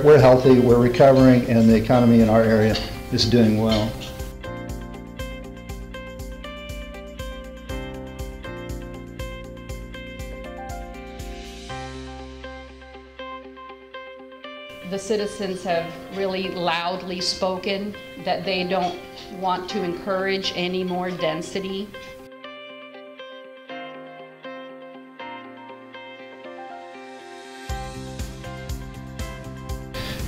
We're healthy, we're recovering, and the economy in our area is doing well. The citizens have really loudly spoken that they don't want to encourage any more density.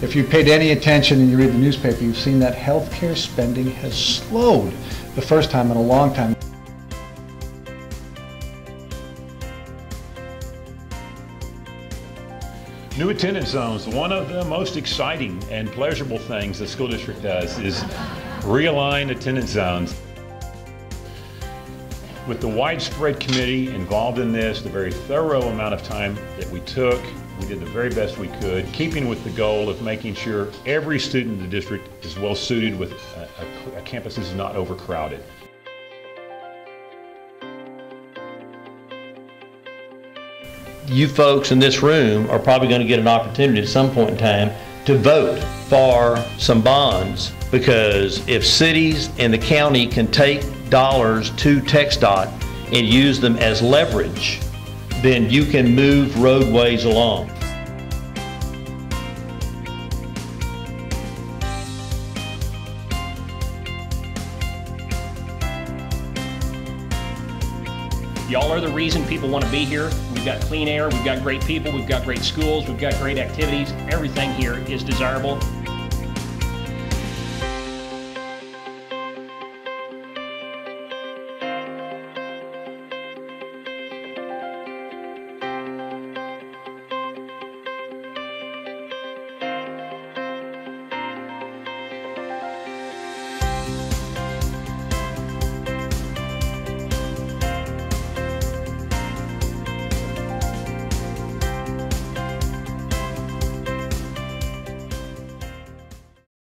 If you've paid any attention and you read the newspaper, you've seen that healthcare spending has slowed the first time in a long time. New attendance zones, one of the most exciting and pleasurable things the school district does is realign attendance zones. With the widespread committee involved in this, the very thorough amount of time that we took, we did the very best we could, keeping with the goal of making sure every student in the district is well suited with a campus that's not overcrowded. You folks in this room are probably going to get an opportunity at some point in time to vote for some bonds, because if cities and the county can take dollars to TxDOT and use them as leverage, then you can move roadways along. Y'all are the reason people want to be here. We've got clean air, we've got great people, we've got great schools, we've got great activities. Everything here is desirable.